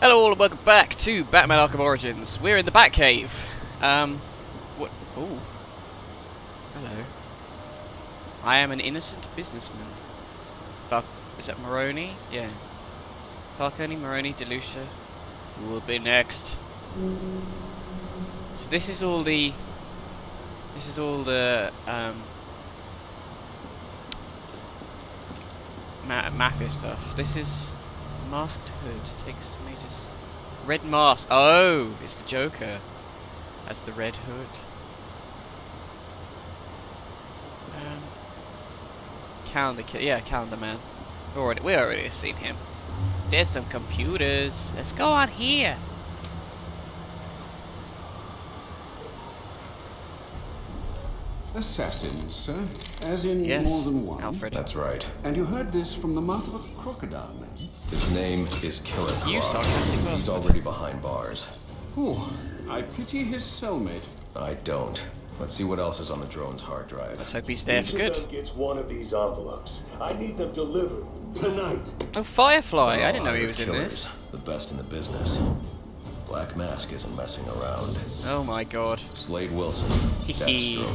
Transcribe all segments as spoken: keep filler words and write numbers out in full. Hello all and welcome back to Batman Arkham Origins. We're in the Batcave. Um, what? Oh. Hello. I am an innocent businessman. Fal Is that Maroni? Yeah. Falconi, Maroni, DeLucia. Who will be next? So this is all the... This is all the... Um, ma mafia stuff. This is... Masked hood takes major. Red mask. Oh, it's the Joker. That's the red hood. Um, calendar kid. Yeah, Calendar Man. We already we already have seen him. There's some computers. Let's go on here. Assassins, sir. As in yes, more than one. Alfred. That's right. And you heard this from the mouth of a crocodile, man. His name is Killer Croc. You sarcastic bastard. He's already behind bars. Oh, I pity his cellmate. I don't. Let's see what else is on the drone's hard drive. Let's hope he's there for good. Each of them gets one of these envelopes. I need them delivered tonight. Oh, Firefly! Oh, I didn't know he was killers, in this. The best in the business. Black Mask isn't messing around. Oh my God. Slade Wilson. Deathstroke.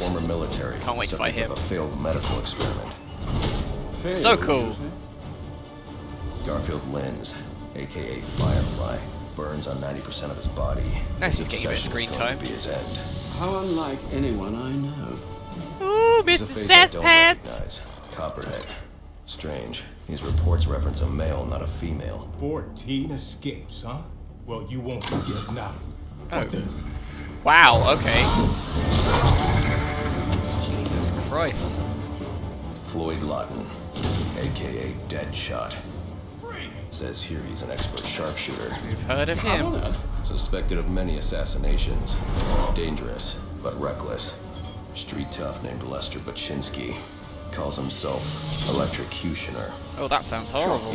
Former military. Can't wait to fight him. A failed medical experiment. Failed, so cool. Garfield Lens, aka Firefly, burns on ninety percent of his body. Nice, he's getting a bit of screen time. His end. How unlike anyone I know. Ooh, Mister Sasspads! Copperhead. Strange. These reports reference a male, not a female. fourteen escapes, huh? Well, you won't forget now. Oh. Wow, okay. Jesus Christ. Floyd Lawton, aka Deadshot. Says here he's an expert sharpshooter. We've heard of him. Suspected of many assassinations. Dangerous, but reckless. Street tough named Lester Baczynski. Calls himself Electrocutioner. Oh, that sounds horrible.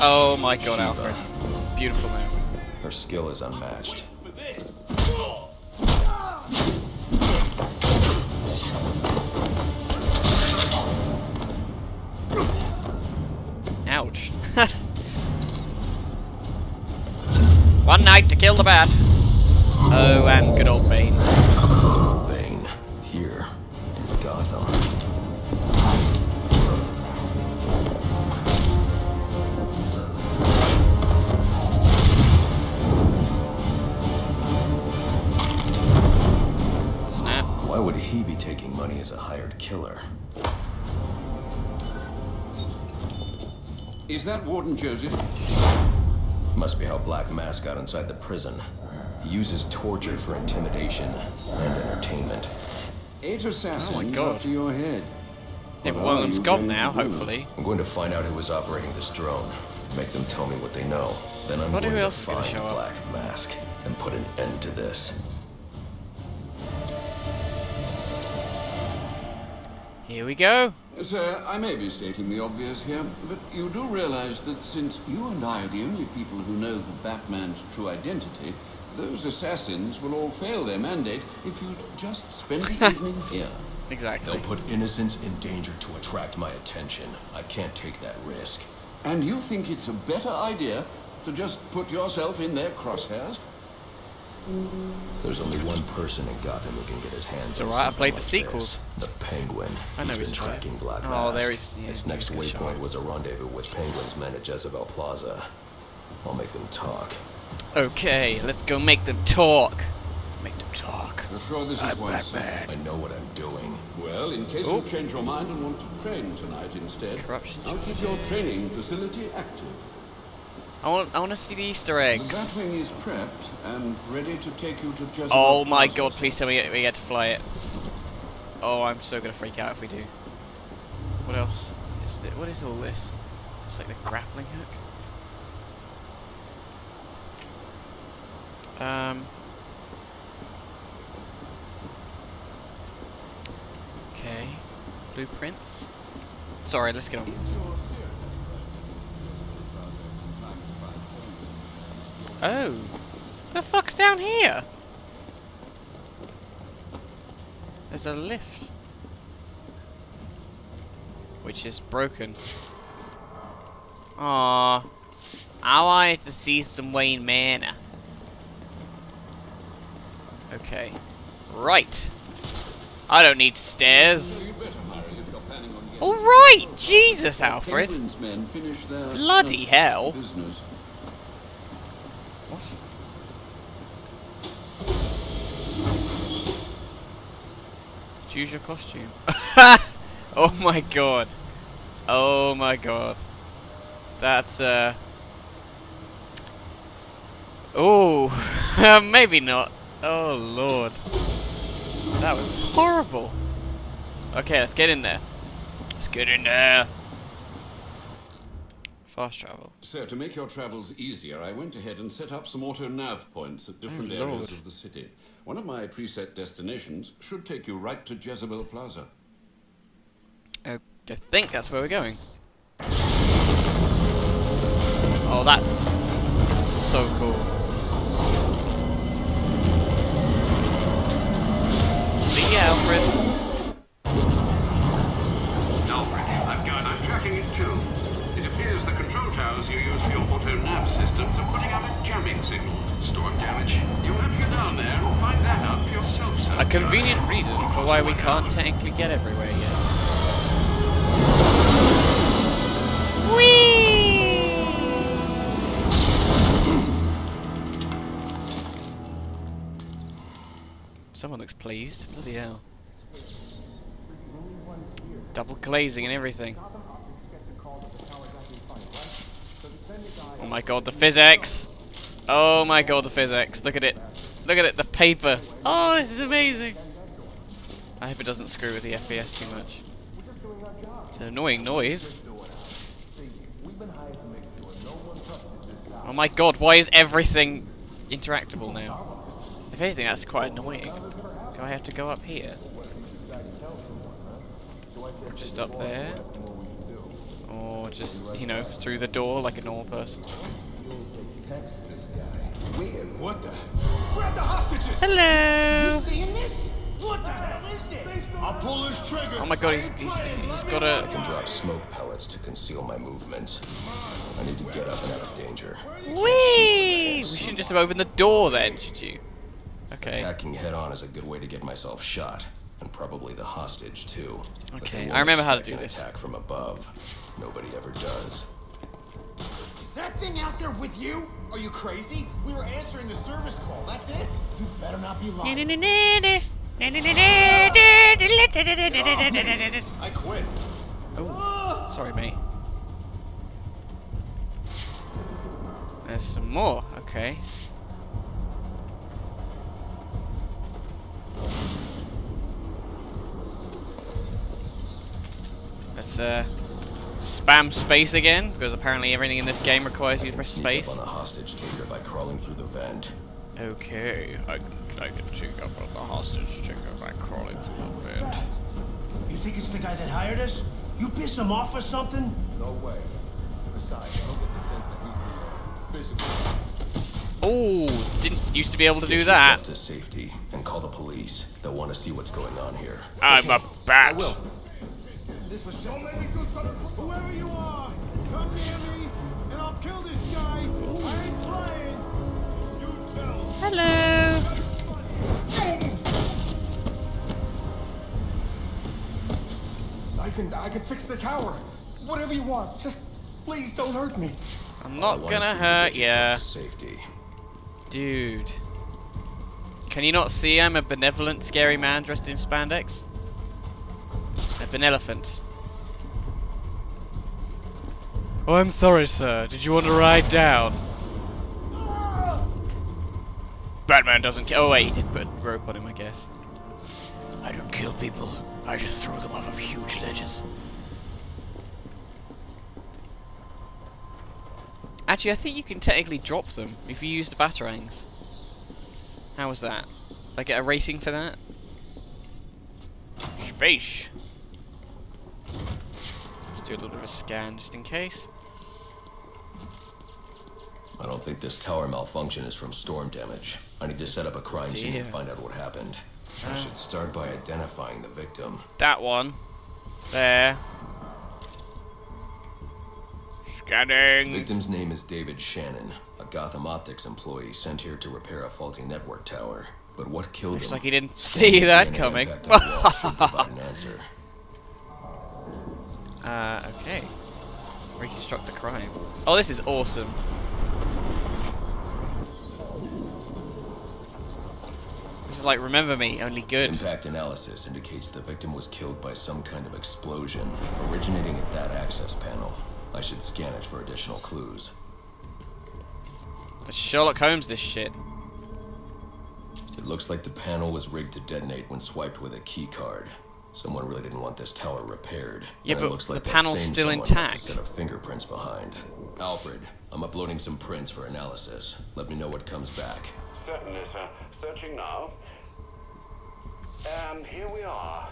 Oh my God, Alfred. Beautiful name. Her skill is unmatched. Ouch. One night to kill the bat. Oh, and good old Bane. Bane, here in Gotham. Snap. Why would he be taking money as a hired killer? Is that Warden Joseph? Must be how Black Mask got inside the prison. He uses torture for intimidation and entertainment. Eight assassins. Oh my God. After your head. Yeah, but one of them's gone now, hopefully. I'm going to find out who was operating this drone. Make them tell me what they know. Then I'm going to find Black Mask and put an end to this. Here we go. Sir, I may be stating the obvious here, but you do realize that since you and I are the only people who know the Batman's true identity, those assassins will all fail their mandate if you'd just spend the evening here. Exactly. They'll put innocents in danger to attract my attention. I can't take that risk. And you think it's a better idea to just put yourself in their crosshairs? There's only one person in Gotham who can get his hands on. It's alright, I played like the sequels. This. The Penguin. I know he's, he's been tracking Black Mask. Oh, there is. Yeah, his next waypoint was a rendezvous with Penguin's men at Jezebel Plaza. I'll make them talk. Okay, let's go make them talk. Make them talk. I'm sure this is Batman. I know what I'm doing. Well, in case oh. you change your mind and want to train tonight instead, Corruption I'll keep your training facility active. I want, I want to see the Easter eggs. The Batwing is prepped and ready to take you to Jezebel. Oh my God, please tell me we get to fly it. Oh, I'm so going to freak out if we do. What else? Is there, what is all this? It's like the grappling hook. Um. Okay. Blueprints. Sorry, let's get on with this. Oh, the fuck's down here? There's a lift, which is broken. Ah, I wanted to see some Wayne Manor. Okay. Right. I don't need stairs. Alright! Jesus, Alfred! Bloody hell! What? Choose your costume. Oh my god. Oh my god. That's, uh... oh, maybe not. Oh lord. That was horrible. Okay, let's get in there. Let's get in there. Fast travel. So, to make your travels easier, I went ahead and set up some auto-nav points at different oh, areas lord. of the city. One of my preset destinations should take you right to Jezebel Plaza. I think that's where we're going. Oh, that is so cool. See ya, Alfred. Alfred, I've got, I'm tracking it too. It appears the control towers you use for your auto-nav systems are putting out a jamming signal. Storm damage. You'll have to get down there and find that out for yourself, sir. A convenient reason for why we can't technically get everywhere yet. Someone looks pleased. Bloody hell. Double glazing and everything. Oh my god, the physics! Oh my god, the physics. Look at it. Look at it, the paper. Oh, this is amazing. I hope it doesn't screw with the F P S too much. It's an annoying noise. Oh my god, why is everything interactable now? If anything, that's quite annoying. Do I have to go up here? Or just up there? Or just, you know, through the door like a normal person? What the? Grab the hostages! Hello! You seeing this? What the hell is it? I'll pull his trigger! Oh my god, he's, he's, he's got a... I can drop smoke pellets to conceal my movements. I need to get up and out of danger. Whee! We shouldn't just have opened the door then, should you? Okay. Attacking head-on is a good way to get myself shot, and probably the hostage too. Okay, I remember how to do this. Attack from above. Nobody ever does. Is that thing out there with you? Are you crazy? We were answering the service call. That's it. You better not be lying. I quit. Oh, sorry, mate. There's some more. Okay. Let's uh, spam space again, because apparently everything in this game requires you to press space. I can sneak up on a hostage taker by crawling through the vent. Okay, I can, I can sneak up on the hostage taker by crawling through the vent. You think it's the guy that hired us? You piss him off or something? No way. Besides, I don't get the sense that he's the uh, physical. Oh, didn't used to be able to do that. Get yourself to safety and call the police. They'll want to see what's going on here. I'm okay. a bat. I will. This was so many good fellas, whoever you are, come near me, and I'll kill this guy. I ain't playing. You tell. Hello. I can I can fix the tower. Whatever you want, just please don't hurt me. I'm not gonna hurt ya. Safety, dude. Can you not see I'm a benevolent, scary man dressed in spandex? An elephant. Oh, I'm sorry, sir. Did you want to ride down? Batman doesn't kill. Oh, wait, he did put a rope on him, I guess. I don't kill people. I just throw them off of huge ledges. Actually, I think you can technically drop them if you use the batarangs. How was that? Did I get a rating for that? Space. Do a little bit of a scan just in case. I don't think this tower malfunction is from storm damage. I need to set up a crime Dear. scene and find out what happened. Oh. I should start by identifying the victim. That one. There. Scanning. The victim's name is David Shannon, a Gotham Optics employee sent here to repair a faulty network tower. But what killed Looks him? Looks like he didn't see that coming. an answer. Uh, okay. Reconstruct the crime. Oh, this is awesome. This is like Remember Me, only good. Impact analysis indicates the victim was killed by some kind of explosion originating at that access panel. I should scan it for additional clues. It's Sherlock Holmes, this shit. It looks like the panel was rigged to detonate when swiped with a key card. Someone really didn't want this tower repaired. Yeah, but it looks like the panel's still intact. Set of fingerprints behind. Alfred, I'm uploading some prints for analysis. Let me know what comes back. Certainly, sir. Searching now. And here we are.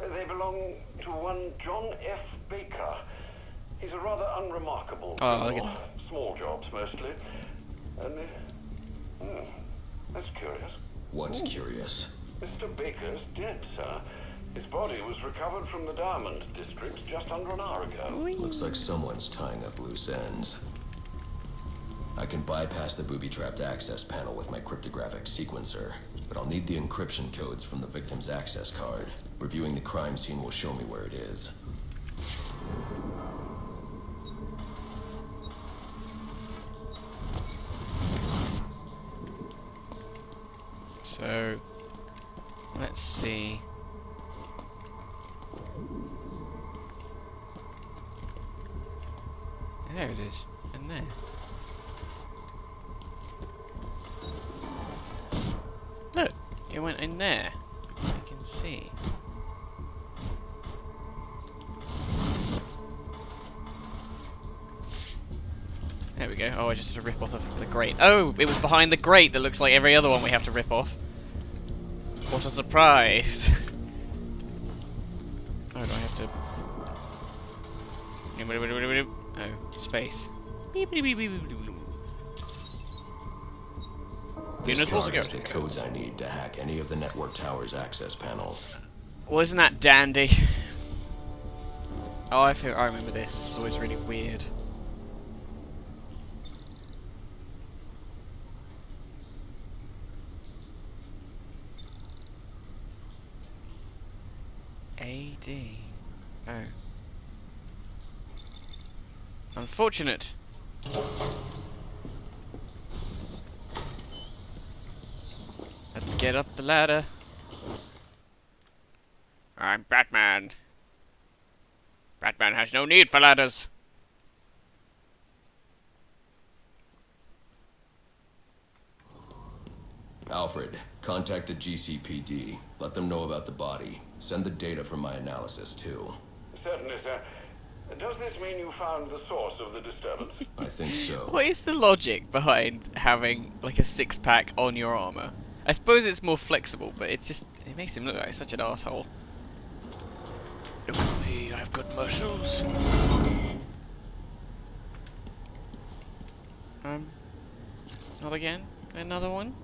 They belong to one John F. Baker. He's a rather unremarkable. Oh, look at small jobs mostly. And uh, mm, that's curious. What's Ooh. curious? Mister Baker's dead, sir. His body was recovered from the Diamond District just under an hour ago. Whee. Looks like someone's tying up loose ends. I can bypass the booby-trapped access panel with my cryptographic sequencer, but I'll need the encryption codes from the victim's access card. Reviewing the crime scene will show me where it is. So, let's see. There it is, and there. Look, it went in there. I can see. There we go. Oh, I just did a rip off of the grate. Oh, it was behind the grate that looks like every other one we have to rip off. What a surprise! Oh, do I have to... Oh, space. This card is the codes I need to hack any of the network tower's access panels. Well, isn't that dandy? Oh, I feel I remember this. It's always really weird. A D. Oh. Unfortunate. Let's get up the ladder. I'm Batman. Batman has no need for ladders. Alfred, contact the G C P D. Let them know about the body. Send the data from my analysis too. Certainly, sir. Does this mean you found the source of the disturbance? I think so. What is the logic behind having like a six-pack on your armor? I suppose it's more flexible, but it's just, it makes him look like such an asshole. Look at me, I've got muscles. Um, not again? Another one?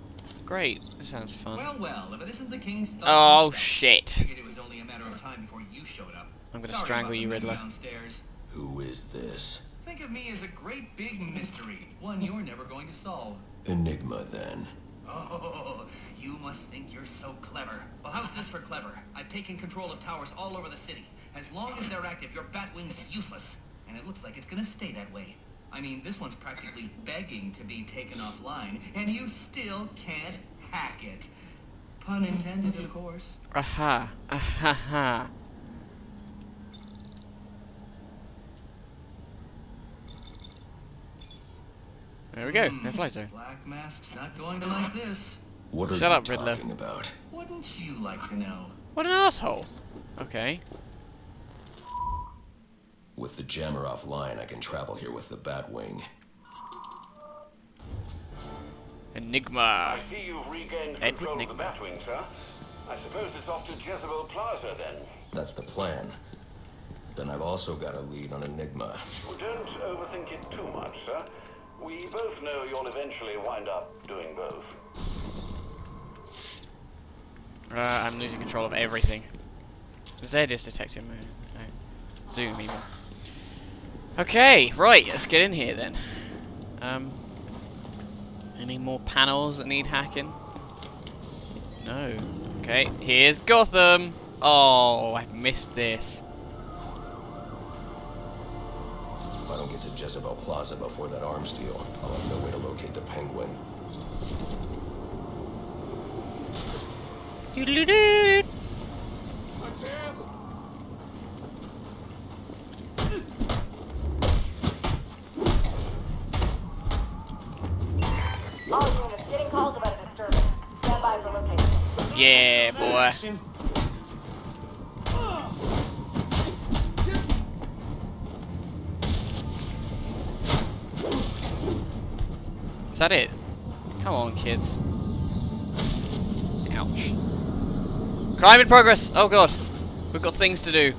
Great, that sounds fun. Well, well, if it isn't the king's thought, oh, shit. Figured it was only a matter of time before you showed up. I'm gonna Sorry strangle you, Riddler. Downstairs. Who is this? Think of me as a great big mystery, one you're never going to solve. Enigma, then. Oh, you must think you're so clever. Well, how's this for clever? I've taken control of towers all over the city. As long as they're active, your Batwing's useless. And it looks like it's gonna stay that way. I mean, this one's practically begging to be taken offline, and you still can't hack it. Pun intended, of course. Aha, aha, ha. There we go, no fly zone. Black Mask's not going to like this. What are Shut you up, Riddler. Talking about? Wouldn't you like to know? What an asshole. Okay. With the jammer offline, I can travel here with the Batwing. Enigma. I see you've regained control of the Batwing, sir. I suppose it's off to Jezebel Plaza, then. That's the plan. Then I've also got a lead on Enigma. Well, don't overthink it too much, sir. We both know you'll eventually wind up doing both. Uh, I'm losing control of everything. Z is detecting me. No. Zoom even. Okay, right, let's get in here then. Um, any more panels that need hacking? No. Okay, here's Gotham! Oh, I missed this. If I don't get to Jezebel Plaza before that arms deal, I'll have no way to locate the Penguin. Doo-doo-doo-doo. Yeah, boy. Is that it? Come on, kids. Ouch. Crime in progress! Oh god. We've got things to do.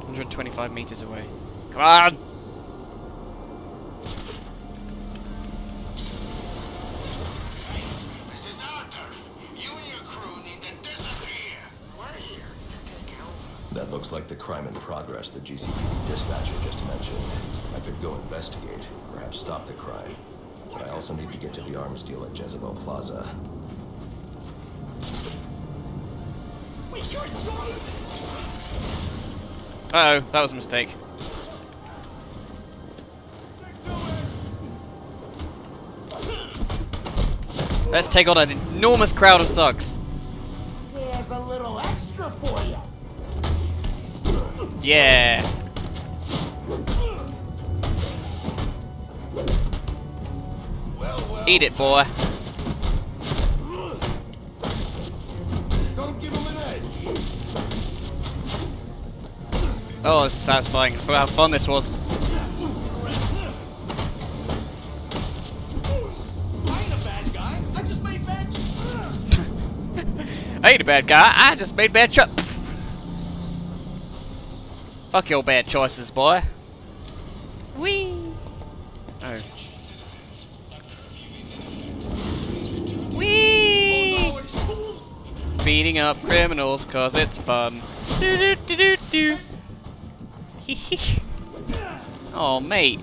one hundred twenty-five meters away. Come on! This is our turf. You and your crew need to disappear. We're here to take over. That looks like the crime in progress the G C P D dispatcher just mentioned. I could go investigate, perhaps stop the crime. But I also need to get to the arms deal at Jezebel Plaza. We joined the Uh oh, that was a mistake. Let's take on an enormous crowd of thugs. Here's a little extra for you. Yeah. Well, well. Eat it, boy. Don't give him an edge. Oh, this is satisfying. I forgot how fun this was. I ain't a bad guy. I just made bad chops. I ain't a bad guy. I just made bad chops. Fuck your bad choices, boy. Whee! Oh. Whee! Beating up criminals cause it's fun. Do do do do do. Oh, mate.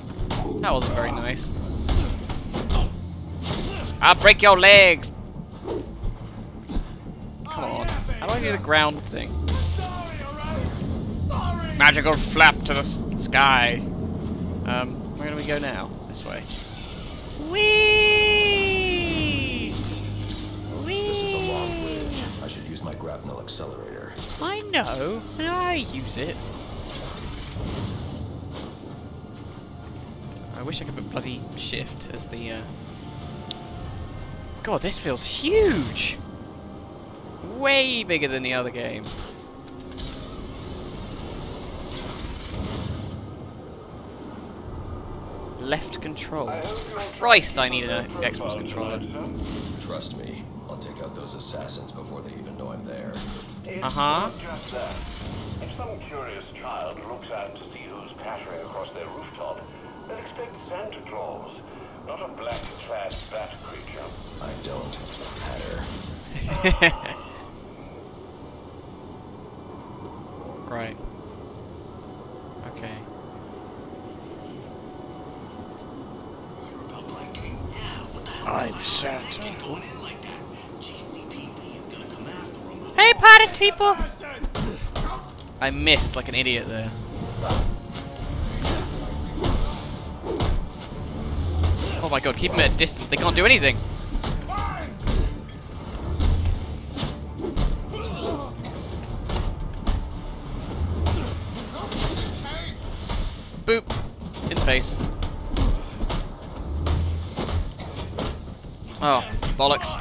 That wasn't very nice. I'll break your legs! Come on. How do I do the ground thing? Magical flap to the sky. Um, where do we go now? This way. Whee! Whee! This is a long bridge. I should use my Grapnel Accelerator. I know. I use it. I wish I could put bloody shift as the, uh... God, this feels huge! Way bigger than the other game. Left control. Christ, I need an Xbox controller. Trust me, I'll take out those assassins before they even know I'm there. Uh-huh. If some curious child looks out to see who's pattering across their rooftop, they'll expect Santa Claus, not a black-clad bat creature. I don't patter. Right. Okay. I'm Santa. Hey, party people! I missed like an idiot there. Oh my god, keep them at a distance, they can't do anything! Boop! In the face. Oh, bollocks.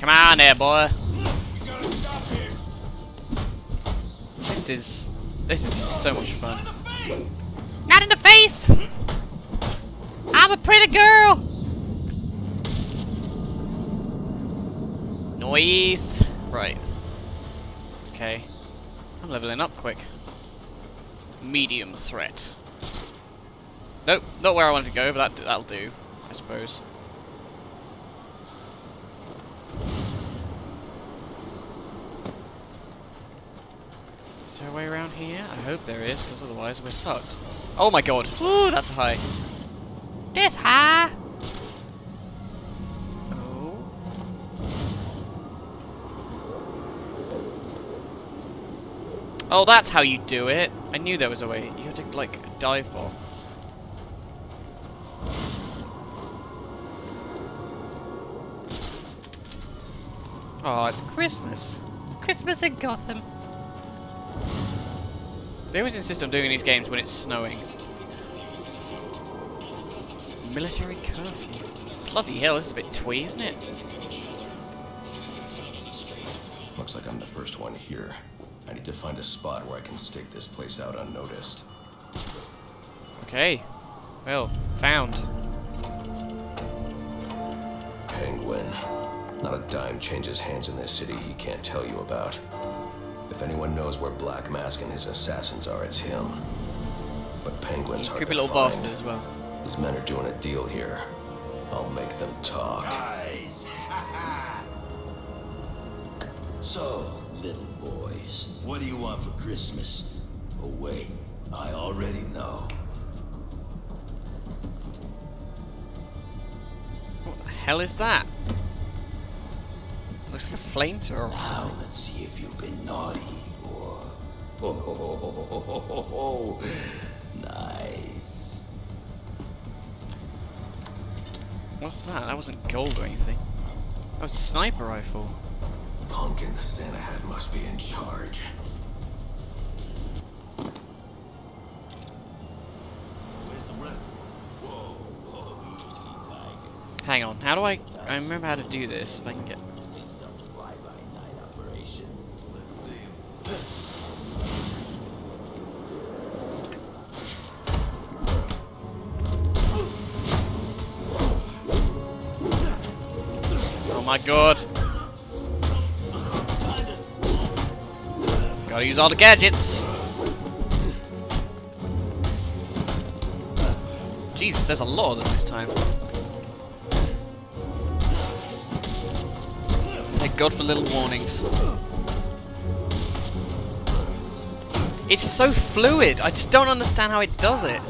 Come on there, boy! This is... This is just so much fun. Not in the face! I'm a pretty girl! Noise! Right. Okay. I'm leveling up quick. Medium threat. Nope, not where I wanted to go, but that, that'll do, I suppose. Is there a way around here? I hope there is, because otherwise we're fucked. Oh my god! Ooh, that's a high. This high! Oh. Oh, that's how you do it! I knew there was a way. You had to, like, dive bomb. Oh, it's Christmas! Christmas in Gotham! They always insist on doing these games when it's snowing. Military curfew. Bloody hell, this is a bit twee, isn't it? Looks like I'm the first one here. I need to find a spot where I can stake this place out unnoticed. Okay. Well, found. Penguin. Not a dime changes hands in this city he can't tell you about. If anyone knows where Black Mask and his assassins are, it's him. But Penguin's hard to find. Creepy little bastard as well. His men are doing a deal here. I'll make them talk. Nice. So, little boys, what do you want for Christmas? Oh wait, I already know. What the hell is that? Looks like a flamethrower. Now let's see if you've been naughty or ho ho ho ho ho ho ho ho. Nice. What's that? That wasn't gold or anything. That was a sniper rifle. Punk in the Santa hat must be in charge. Where's the rest? Whoa, whoa. Hang on. How do I? I remember how to do this. If I can get. Oh my god. Gotta use all the gadgets. Jesus, there's a lot of them this time. Thank god for little warnings. It's so fluid. I just don't understand how it does it.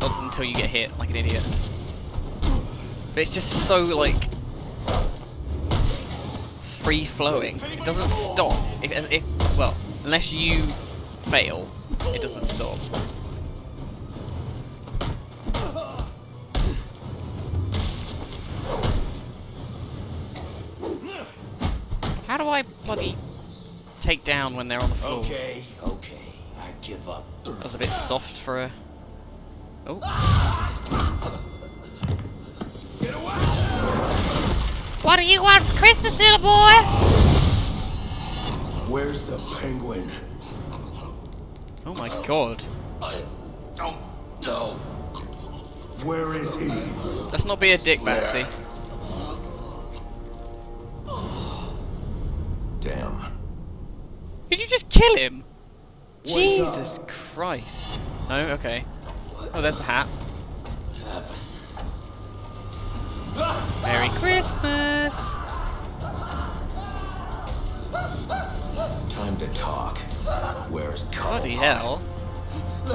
Not until you get hit like an idiot. But it's just so, like, free-flowing. It doesn't stop. If, if, well, unless you fail, it doesn't stop. How do I bloody take down when they're on the floor? Okay, okay, I give up. That was a bit soft for a... Oh. Get away! What do you want for Christmas, little boy? Where's the Penguin? Oh my god. I don't know. Where is he? Let's not be a dick, Batsy. Damn. Did you just kill him? Wait Jesus up. Christ. No? Okay. Oh, there's the hat. Merry Christmas! Time to talk. Where's Copperhead? Bloody hell.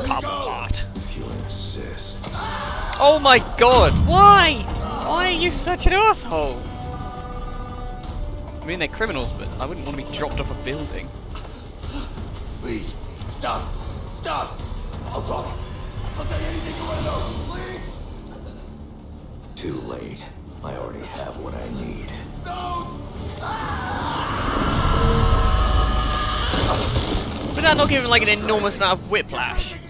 Copperhead. If you insist. Oh my god! Why? Why are you such an asshole? I mean, they're criminals, but I wouldn't want to be dropped off a building. Please, stop. Stop! I'll talk. I'll tell you anything you want to know. Please! Too late. I already have what I need. No! Ah! But that not giving like an enormous amount of whiplash.